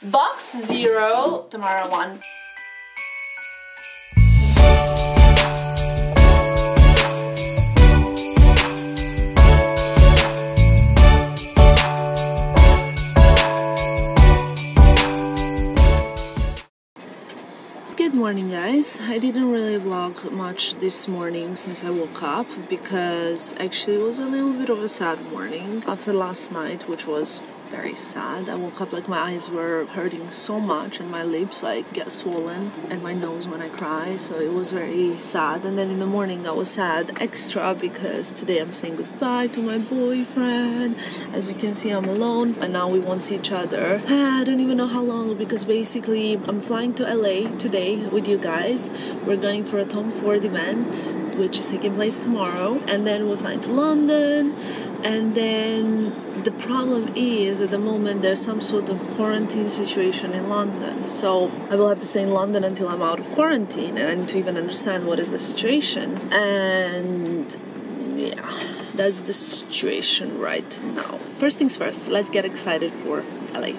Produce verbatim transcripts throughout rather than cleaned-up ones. Box zero, Tamara one. Good morning, guys. I didn't really vlog much this morning since I woke up because actually it was a little bit of a sad morning after last night, which was very sad. I woke up like my eyes were hurting so much and my lips like get swollen and my nose when I cry, so it was very sad. And then in the morning I was sad extra because today I'm saying goodbye to my boyfriend. As you can see, I'm alone and now we won't see each other. I don't even know how long, because basically I'm flying to L A today with you guys. We're going for a Tom Ford event which is taking place tomorrow, and then we're flying to London. And then the problem is, at the moment, there's some sort of quarantine situation in London. So I will have to stay in London until I'm out of quarantine, and I need to even understand what is the situation. And yeah, that's the situation right now. First things first, let's get excited for L A.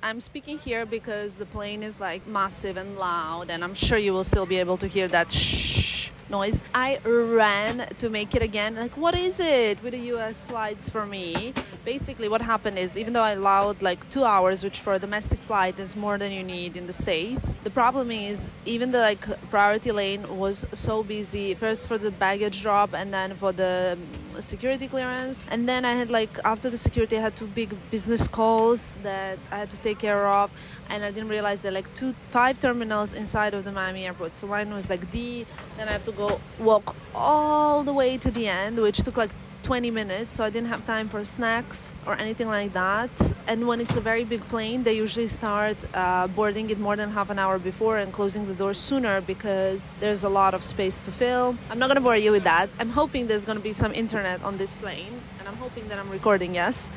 I'm speaking here because the plane is like massive and loud, and I'm sure you will still be able to hear that shh noise. I ran to make it again, like what is it with the U S flights for me? Basically what happened is, even though I allowed like two hours, which for a domestic flight is more than you need in the States, the problem is even the like priority lane was so busy, first for the baggage drop and then for the security clearance. And then I had like, after the security I had two big business calls that I had to take care of, and I didn't realize there like two five terminals inside of the Miami airport. So mine was like D, then I have to go walk all the way to the end, which took like twenty minutes, so I didn't have time for snacks or anything like that. And when it's a very big plane, they usually start uh, boarding it more than half an hour before and closing the door sooner because there's a lot of space to fill. I'm not gonna bore you with that. I'm hoping there's gonna be some internet on this plane, and I'm hoping that I'm recording, yes,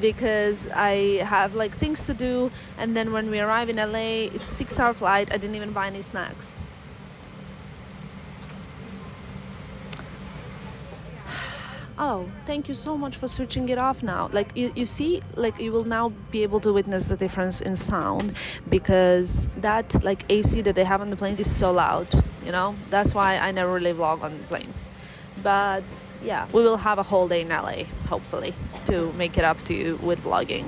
because I have like things to do. And then when we arrive in L A, it's a six hour flight. I didn't even buy any snacks. Oh, thank you so much for switching it off now. Like you, you see, like you will now be able to witness the difference in sound, because that like A C that they have on the planes is so loud, you know? That's why I never really vlog on planes. But yeah, we will have a whole day in L A, hopefully, to make it up to you with vlogging.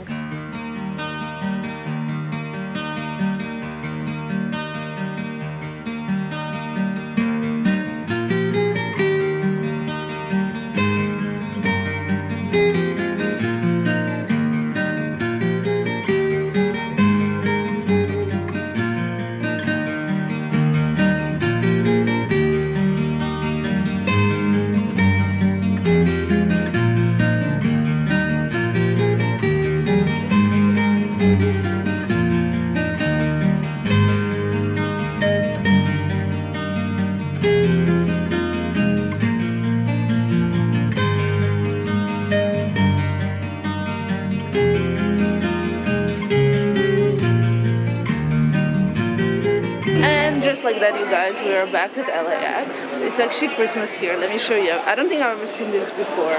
Like that, you guys, we are back at L A X. It's actually Christmas here. Let me show you. I don't think I've ever seen this before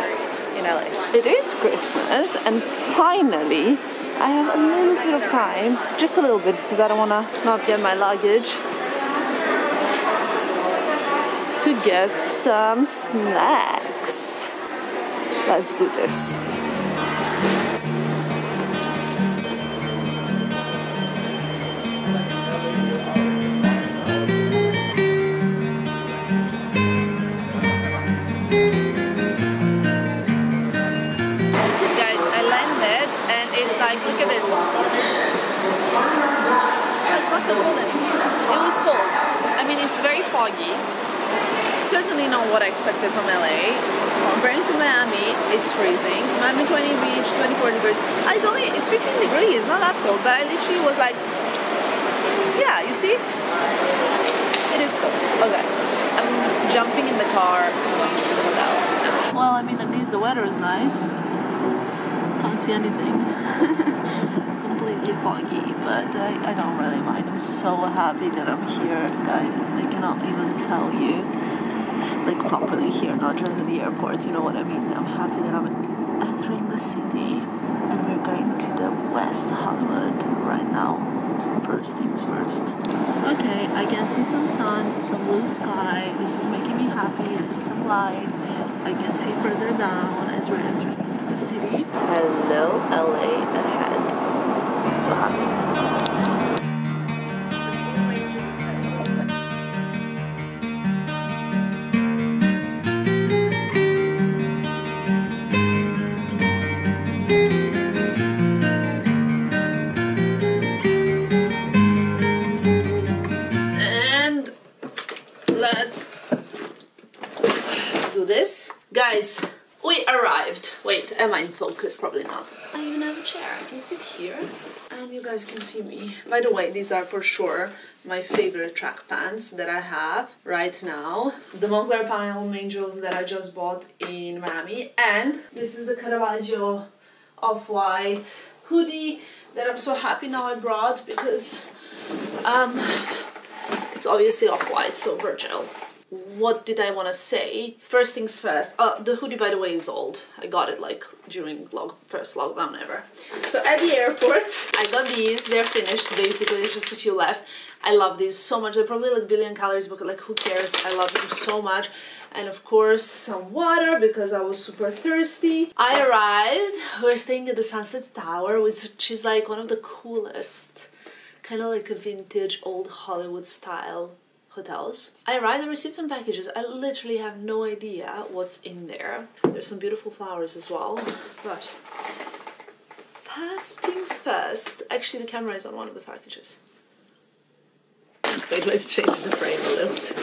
in L A. It is Christmas, and finally I have a little bit of time, just a little bit, because I don't want to not get my luggage, to get some snacks. Let's do this. and it's like, look at this. Oh, it's not so cold anymore. It was cold. I mean, it's very foggy. Certainly not what I expected from L A. Comparing to Miami, it's freezing. Miami twenty beach, twenty-four degrees. Oh, it's only, it's fifteen degrees, not that cold, but I literally was like, yeah, you see? It is cold. Okay. I'm jumping in the car, I'm going to the hotel. Well, I mean, at least the weather is nice. Can't see anything. Completely foggy, but I, I don't really mind. I'm so happy that I'm here, guys. I cannot even tell you, like, properly here, not just at the airport, you know what I mean? I'm happy that I'm entering the city, and we're going to the West Hollywood right now. First things first. Okay, I can see some sun, some blue sky. This is making me happy. I see some light. I can see further down as we're entering into the city. Hello, L A ahead. I'm so happy. Guys, we arrived. Wait, am I in focus? Probably not. I even have a chair. I can sit here and you guys can see me. By the way, these are for sure my favorite track pants that I have right now. The Moncler Palm Angels that I just bought in Miami. And this is the Caravaggio off-white hoodie that I'm so happy now I brought because um, it's obviously off-white, so Virgil. What did I want to say? First things first. Uh, the hoodie, by the way, is old. I got it like during log first lockdown ever. So at the airport, I got these. They're finished. Basically, there's just a few left. I love these so much. They're probably like a billion calories, but like who cares? I love them so much. And of course, some water because I was super thirsty. I arrived. We're staying at the Sunset Tower, which is like one of the coolest, kind of like a vintage old Hollywood style hotels. I arrived and received some packages. I literally have no idea what's in there. There's some beautiful flowers as well, but first things first. Actually, the camera is on one of the packages. Wait, let's change the frame a little bit.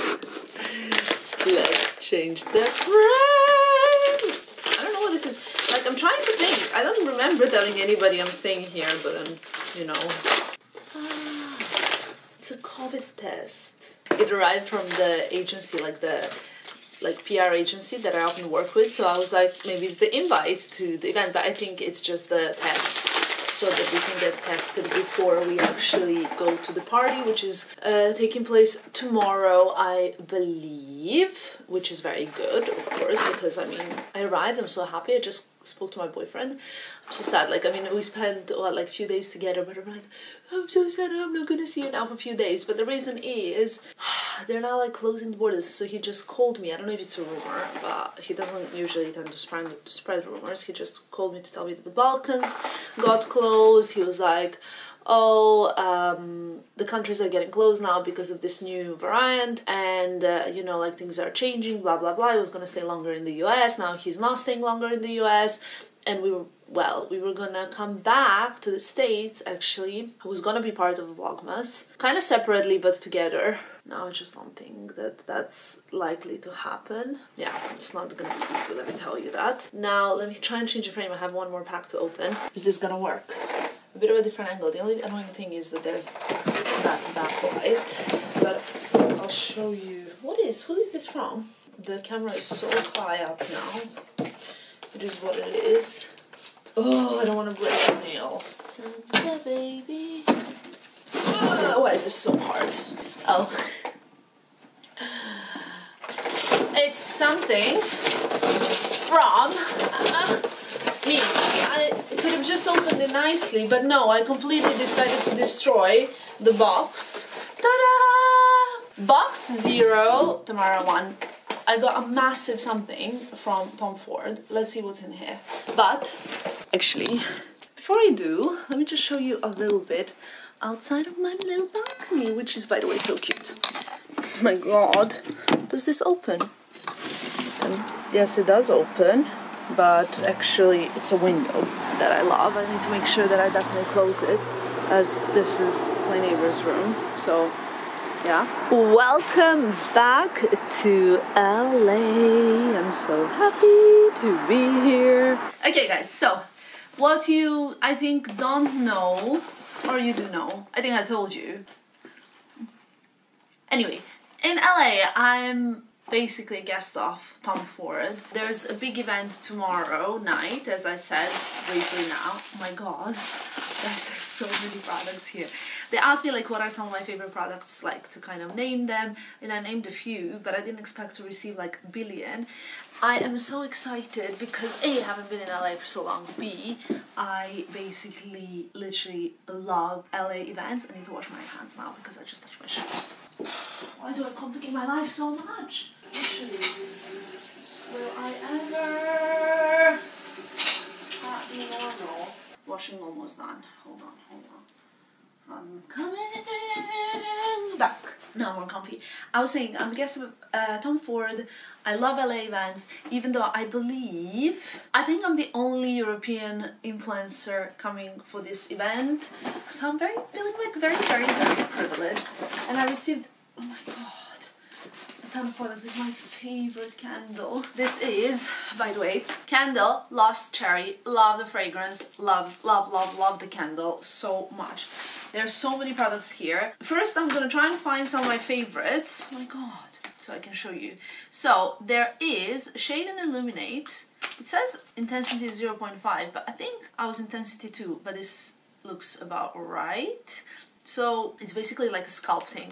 Let's change the frame! I don't know what this is. Like, I'm trying to think. I don't remember telling anybody I'm staying here, but I'm, you know. Ah, it's a COVID test. It arrived from the agency, like the like P R agency that I often work with, so I was like, maybe it's the invite to the event, but I think it's just the test so that we can get tested before we actually go to the party, which is uh, taking place tomorrow, I believe, which is very good, of course, because, I mean, I arrived, I'm so happy, I just spoke to my boyfriend. I'm so sad, like, I mean, we spent, what, like, a few days together, but I'm like, I'm so sad, I'm not gonna see you now for a few days, but the reason is, they're now, like, closing the borders, so he just called me, I don't know if it's a rumor, but he doesn't usually tend to spread, to spread rumors, he just called me to tell me that the Balkans got closed, he was like, oh, um, the countries are getting closed now because of this new variant and, uh, you know, like, things are changing, blah, blah, blah, he was gonna stay longer in the U S, now he's not staying longer in the U S, and we were, well, we were gonna come back to the States, actually. I was gonna be part of Vlogmas, kind of separately, but together. Now I just don't think that that's likely to happen. Yeah, it's not gonna be easy, let me tell you that. Now, let me try and change the frame. I have one more pack to open. Is this gonna work? A bit of a different angle. The only annoying thing is that there's that backlight, but I'll show you. What is, who is this from? The camera is so high up now. It is what it is. Oh, I don't want to break a nail. Santa baby. Oh, why is this so hard? Oh. It's something from uh, me. I could have just opened it nicely, but no, I completely decided to destroy the box. Ta-da! Box zero, Tamara one. I got a massive something from Tom Ford. Let's see what's in here. But, actually, before I do, let me just show you a little bit outside of my little balcony, which is, by the way, so cute. Oh my god, does this open? Um, yes, it does open, but actually, it's a window. that I love. I need to make sure that I definitely close it, as this is my neighbor's room. So yeah. Welcome back to L A. I'm so happy to be here. Okay guys, so what you I think don't know, or you do know, I think I told you. Anyway, in L A I'm basically a guest of Tom Ford. There's a big event tomorrow night, as I said briefly now. Oh my god, guys, there's so many products here. They asked me like what are some of my favorite products, like to kind of name them, and I named a few, but I didn't expect to receive like a billion. I am so excited because A, I haven't been in L A for so long, B, I basically literally love L A events. I need to wash my hands now because I just touched my shoes. Why do I complicate my life so much? Actually, will I ever not be normal? Washing almost done. Hold on, hold on. I'm coming back. No, I'm comfy. I was saying, I'm guessing uh, Tom Ford. I love L A events, even though I believe, I think I'm the only European influencer coming for this event. So I'm very feeling like very, very, very privileged. And I received, oh my god, the Tom Ford, this is my favorite candle. This is, by the way, candle, Lost Cherry. Love the fragrance, love, love, love, love the candle so much. There are so many products here. First, I'm gonna try and find some of my favorites. Oh my god. So I can show you. So there is Shade and Illuminate. It says intensity zero point five, but I think I was intensity two, but this looks about right. So it's basically like a sculpting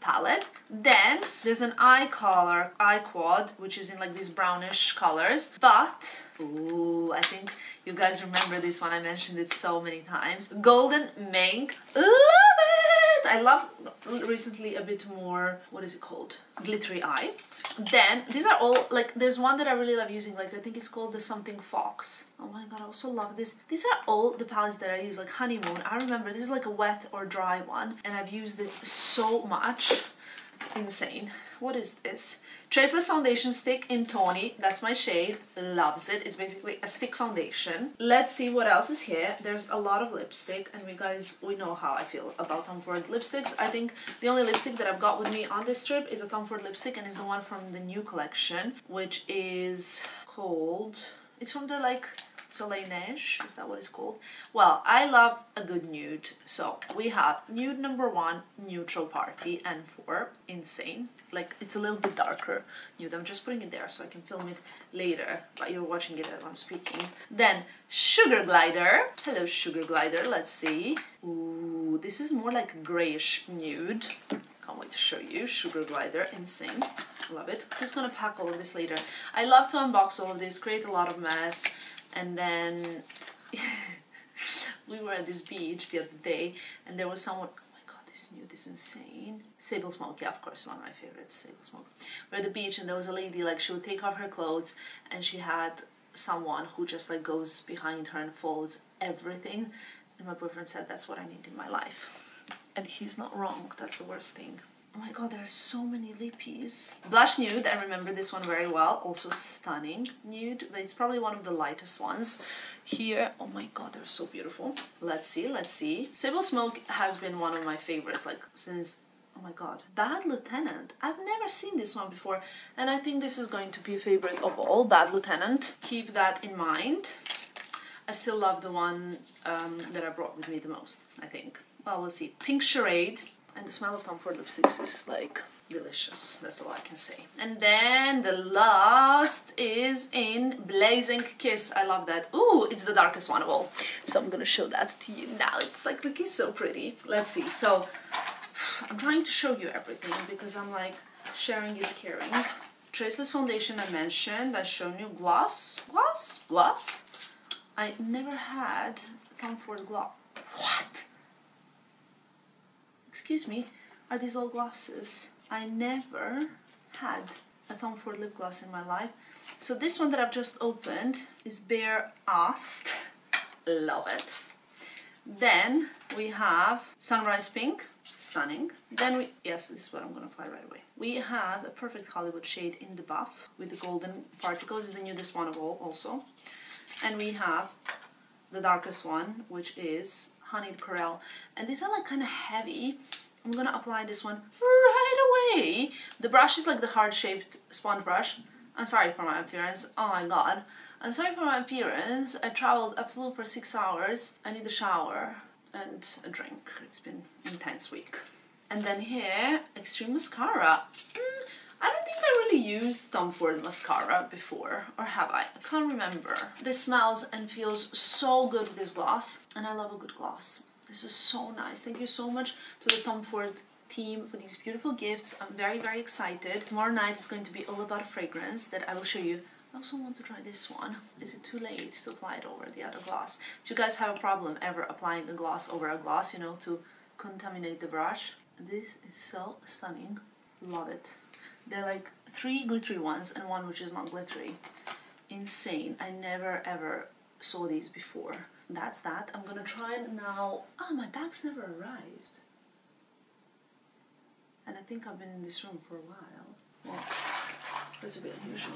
palette. Then there's an eye color, eye quad, which is in like these brownish colors, but ooh, I think you guys remember this one. I mentioned it so many times. Golden Mink. Love it! I love recently a bit more, what is it called? Glittery Eye. Then, these are all, like, there's one that I really love using. Like, I think it's called the Something Fox. Oh my god, I also love this. These are all the palettes that I use, like Honeymoon. I remember this is like a wet or dry one, and I've used it so much. Insane. What is this? Traceless Foundation Stick in Tawny. That's my shade. Loves it. It's basically a stick foundation. Let's see what else is here. There's a lot of lipstick, and we guys, we know how I feel about Tom Ford lipsticks. I think the only lipstick that I've got with me on this trip is a Tom Ford lipstick, and it's the one from the new collection, which is called... It's from the, like... Soleil Neige, is that what it's called? Well, I love a good nude, so we have nude number one, Neutral Party, and four, Insane. Like, it's a little bit darker nude. I'm just putting it there so I can film it later, but you're watching it as I'm speaking. Then, Sugar Glider. Hello, Sugar Glider, let's see. Ooh, this is more like grayish nude. Can't wait to show you. Sugar Glider, Insane. Love it. I'm just gonna pack all of this later. I love to unbox all of this, create a lot of mess. And then we were at this beach the other day, and there was someone, oh my god, this nude is insane. Sable Smoke, yeah, of course, one of my favorites, Sable Smoke. We're at the beach, and there was a lady, like, she would take off her clothes, and she had someone who just, like, goes behind her and folds everything. And my boyfriend said, that's what I need in my life. And he's not wrong, that's the worst thing. Oh my god, there are so many lippies. Blush Nude, I remember this one very well. Also stunning nude, but it's probably one of the lightest ones here. Oh my god, they're so beautiful. Let's see, let's see. Sable Smoke has been one of my favorites, like, since... Oh my god. Bad Lieutenant. I've never seen this one before, and I think this is going to be a favorite of all, Bad Lieutenant. Keep that in mind. I still love the one um, that I brought with me the most, I think. Well, we'll see. Pink Charade. And the smell of Tom Ford lipsticks is, like, delicious. That's all I can say. And then the last is in Blazing Kiss. I love that. Ooh, it's the darkest one of all. So I'm gonna show that to you now. It's, like, looking so pretty. Let's see. So I'm trying to show you everything because I'm, like, sharing is caring. Traceless Foundation I mentioned. I shown you gloss. Gloss? Gloss? I never had Tom Ford gloss. What? Excuse me, are these all glosses? I never had a Tom Ford lip gloss in my life. So this one that I've just opened is Bare Assed. Love it. Then we have Sunrise Pink. Stunning. Then we... Yes, this is what I'm going to apply right away. We have a perfect Hollywood shade in the buff with the golden particles. It's the newest one of all also. And we have the darkest one, which is Honey Corral. And these are like kind of heavy. I'm gonna apply this one right away. The brush is like the heart-shaped sponge brush. I'm sorry for my appearance. Oh my god. I'm sorry for my appearance. I traveled, I flew for six hours. I need a shower and a drink. It's been an intense week. And then here, Extreme Mascara. Mm, I don't think I really used Tom Ford mascara before, or have I? I can't remember. This smells and feels so good, this gloss. And I love a good gloss. This is so nice. Thank you so much to the Tom Ford team for these beautiful gifts. I'm very, very excited. Tomorrow night is going to be all about a fragrance that I will show you. I also want to try this one. Is it too late to apply it over the other gloss? Do you guys have a problem ever applying a gloss over a gloss, you know, to contaminate the brush? This is so stunning. Love it. There are like three glittery ones and one which is not glittery. Insane. I never ever saw these before. That's that. I'm gonna try it now. Ah, oh, my bag's never arrived. And I think I've been in this room for a while. Well, that's a bit unusual.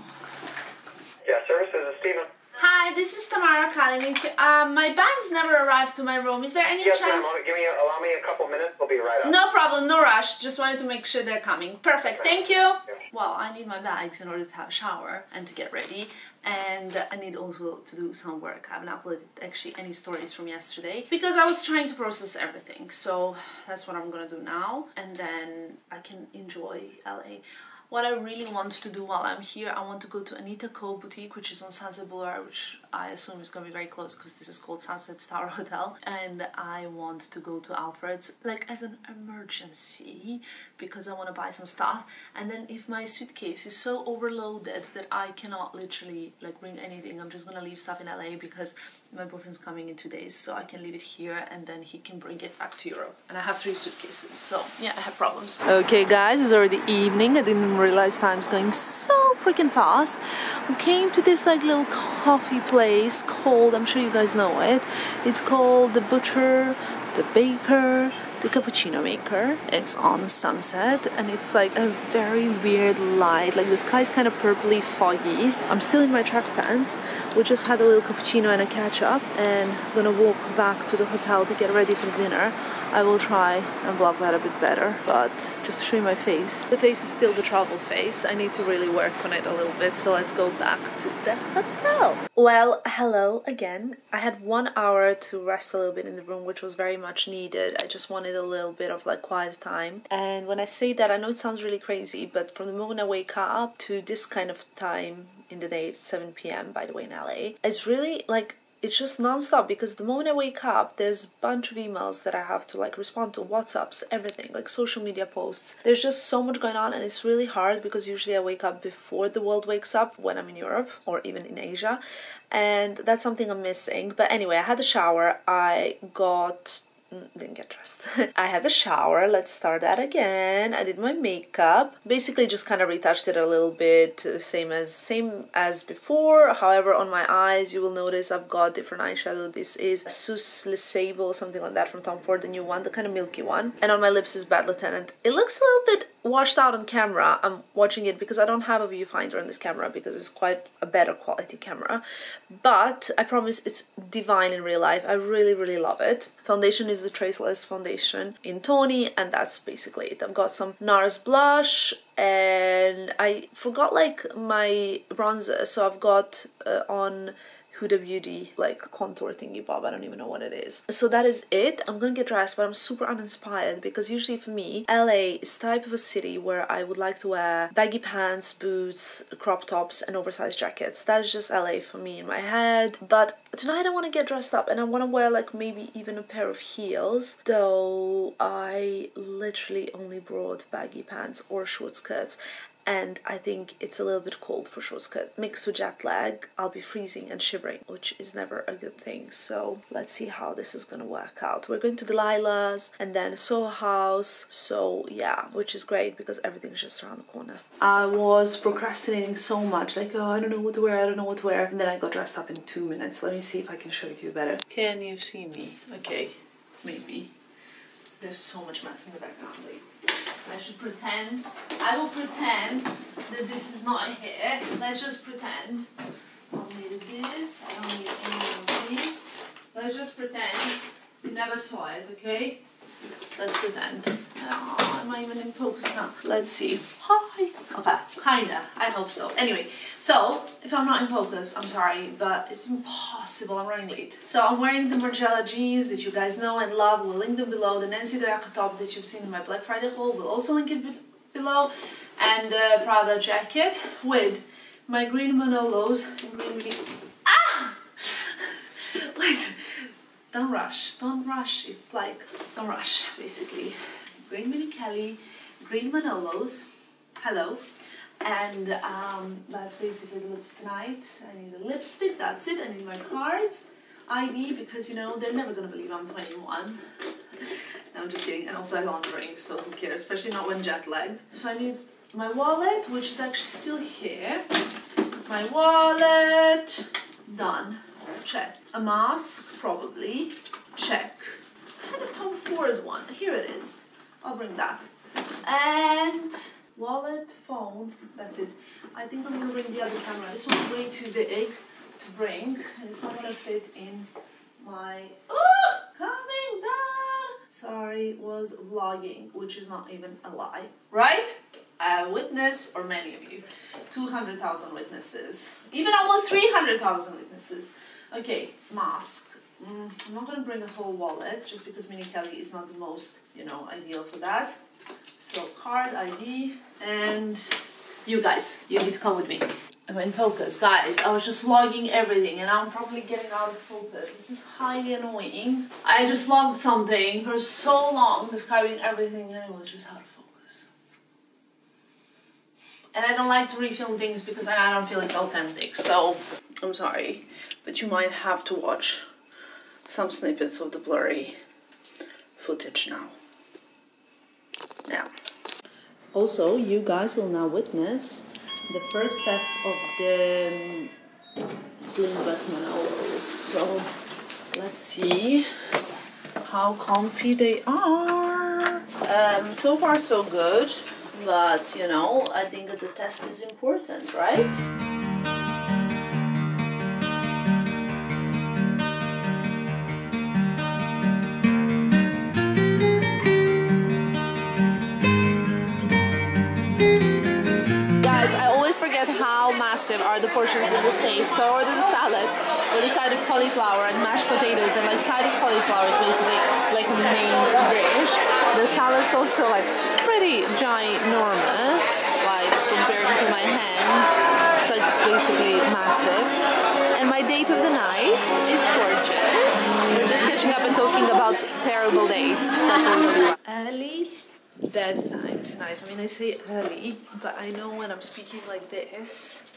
Yeah, services, Steven. Hi, this is Tamara Kalinic. Um, my bag's never arrived to my room. Is there any yes, chance? Yes, give me a, allow me a couple minutes. We'll be right up. No problem, no rush. Just wanted to make sure they're coming. Perfect, thank you. Yeah. Well, I need my bags in order to have a shower and to get ready. And I need also to do some work. I haven't uploaded actually any stories from yesterday because I was trying to process everything. So that's what I'm gonna do now. And then I can enjoy L A. What I really want to do while I'm here, I want to go to Anita Co. Boutique, which is on Sunset Boulevard, which I assume is going to be very close because this is called Sunset Tower Hotel. And I want to go to Alfred's, like as an emergency, because I want to buy some stuff. And then if my suitcase is so overloaded that I cannot literally like bring anything, I'm just going to leave stuff in L A because my boyfriend's coming in two days, so I can leave it here and then he can bring it back to Europe. And I have three suitcases, so yeah, I have problems. Okay guys, it's already evening. I didn't realize time's going so freaking fast. We came to this like little coffee place called, I'm sure you guys know it, it's called The Butcher, The Baker, The Cappuccino Maker. It's on Sunset and it's like a very weird light, like the sky's kind of purpley foggy. I'm still in my track pants. We just had a little cappuccino and a catch up and I'm gonna walk back to the hotel to get ready for dinner. I will try and vlog that a bit better, but just to show you my face. The face is still the travel face. I need to really work on it a little bit, so let's go back to the hotel. Well, hello again. I had one hour to rest a little bit in the room, which was very much needed. I just wanted a little bit of like quiet time. And when I say that, I know it sounds really crazy, but from the moment I wake up to this kind of time in the day, it's seven p m by the way in L A, it's really like, it's just non-stop, because the moment I wake up, there's a bunch of emails that I have to like respond to, WhatsApps, everything, like social media posts. There's just so much going on and it's really hard because usually I wake up before the world wakes up when I'm in Europe or even in Asia, and that's something I'm missing. But anyway, I had a shower, I got... didn't get dressed. I had a shower, let's start that again. I did my makeup, basically just kind of retouched it a little bit, same as same as before. However, on my eyes you will notice I've got different eyeshadow. This is Sous Le Sable, something like that, from Tom Ford, the new one, the kind of milky one. And on my lips is Bad Lieutenant. It looks a little bit washed out on camera. I'm watching it because I don't have a viewfinder on this camera because it's quite a better quality camera, but I promise it's divine in real life. I really really love it. Foundation is the Traceless foundation in Tony, and that's basically it. I've got some NARS blush and I forgot like my bronzer, so I've got uh, on Huda Beauty like contour thingy bob, I don't even know what it is. So that is it. I'm gonna get dressed, but I'm super uninspired because usually for me L A is type of a city where I would like to wear baggy pants, boots, crop tops and oversized jackets. That's just L A for me in my head. But tonight I want to get dressed up and I want to wear like maybe even a pair of heels, though I literally only brought baggy pants or short skirts. And I think it's a little bit cold for short skirt. Mixed with jet lag, I'll be freezing and shivering, which is never a good thing. So let's see how this is gonna work out. We're going to Delilah's and then Soho House. So yeah, which is great because everything's just around the corner. I was procrastinating so much. Like, oh, I don't know what to wear, I don't know what to wear. And then I got dressed up in two minutes. Let me see if I can show it to you better. Can you see me? Okay, maybe. There's so much mess in the background. Wait. I should pretend. I will pretend that this is not here. Let's just pretend. I don't need this. I don't need any of this. Let's just pretend you never saw it, okay? Let's pretend. Oh, I'm not even in focus now. Let's see. Hi. Okay, kinda. I hope so. Anyway, so if I'm not in focus, I'm sorry, but it's impossible. I'm running late. So I'm wearing the Margiela jeans that you guys know and love. We'll link them below. The Nancy Doyaka top that you've seen in my Black Friday haul, we'll also link it below. And the Prada jacket with my green Manolos and green mini. Ah! Wait. Don't rush, don't rush, if like, don't rush, basically. Green Mini Kelly, green Manolos, hello. And um, that's basically the look for tonight. I need a lipstick, that's it. I need my cards, I D, because, you know, they're never going to believe I'm twenty-one. No, I'm just kidding. And also I don't drink, so who cares, especially not when jet-lagged. So I need my wallet, which is actually still here. My wallet, done. Check. A mask, probably. Check. I had a Tom Ford one. Here it is. I'll bring that. And wallet, phone. That's it. I think I'm gonna bring the other camera. This one's way too big to bring, and it's not gonna fit in my. Oh, coming down. Sorry, was vlogging, which is not even a lie, right? A witness, or many of you, two hundred thousand witnesses, even almost three hundred thousand witnesses. Okay, mask. Mm, I'm not going to bring a whole wallet, just because Mini Kelly is not the most, you know, ideal for that. So card, I D, and you guys, you need to come with me. I'm in focus, guys. I was just vlogging everything, and I'm probably getting out of focus. This is highly annoying. I just vlogged something for so long, describing everything, and it was just out of focus. And I don't like to refilm things because I don't feel it's authentic, so I'm sorry. But you might have to watch some snippets of the blurry footage now. Now, also, you guys will now witness the first test of the slim back Manolos. So let's see how comfy they are. Um, so far, so good. But you know, I think that the test is important, right? Are the portions in the States. So I ordered a salad with a side of cauliflower and mashed potatoes, and like side of cauliflower is basically like the main dish. The salad's also like pretty ginormous, like compared to my hands. It's like basically massive. And my date of the night is gorgeous. We're just catching up and talking about terrible dates. That's what we're doing. Early bedtime tonight. I mean, I say early, but I know when I'm speaking like this,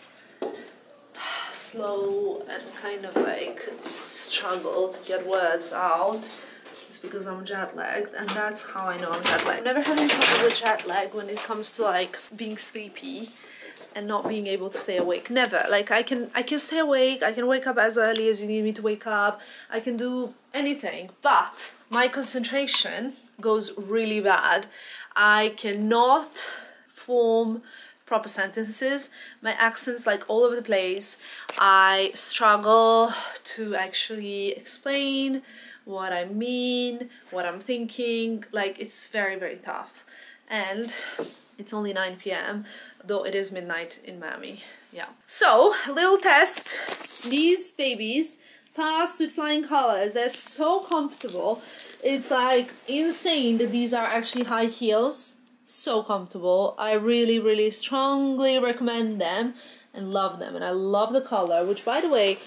slow and kind of like struggle to get words out, it's because I'm jet lagged, and that's how I know I'm jet lagged. Never having trouble with jet lag when it comes to like being sleepy and not being able to stay awake. Never. Like I can I can stay awake, I can wake up as early as you need me to wake up, I can do anything, but my concentration goes really bad. I cannot form proper sentences, my accent's like all over the place. I struggle to actually explain what I mean, what I'm thinking, like it's very, very tough. And it's only nine p m, though it is midnight in Miami, yeah. So, little test, these babies passed with flying colors, they're so comfortable. It's like insane that these are actually high heels. So comfortable. I really really strongly recommend them and love them, and I love the color, which by the way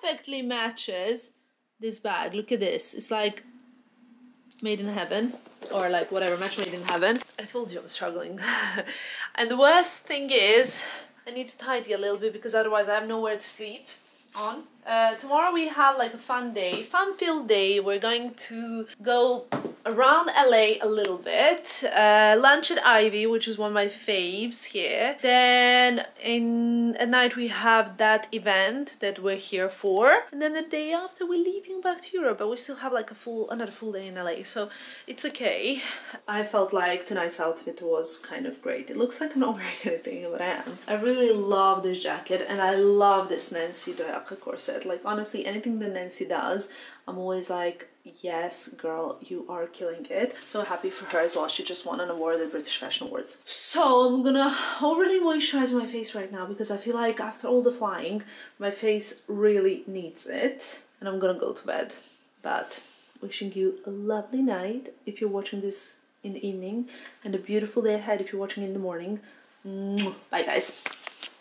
perfectly matches this bag. Look at this, it's like made in heaven, or like whatever, match made in heaven. I told you I'm struggling. And the worst thing is I need to tidy a little bit because otherwise I have nowhere to sleep on. Uh, tomorrow we have like a fun day, fun filled day. We're going to go around L A a little bit, uh, lunch at Ivy, which is one of my faves here. Then in at night we have that event that we're here for, and then the day after we're leaving back to Europe, but we still have like a full another full day in L A, so it's okay. I felt like tonight's outfit was kind of great. It looks like I'm not wearing anything, but I am. I really love this jacket, and I love this Nancy Doyaka corset. said. Like, honestly, anything that Nancy does, I'm always like, yes, girl, you are killing it. So happy for her as well. She just won an award at British Fashion Awards. So I'm gonna overly moisturize my face right now because I feel like after all the flying, my face really needs it. And I'm gonna go to bed. But wishing you a lovely night if you're watching this in the evening, and a beautiful day ahead if you're watching in the morning. Bye, guys.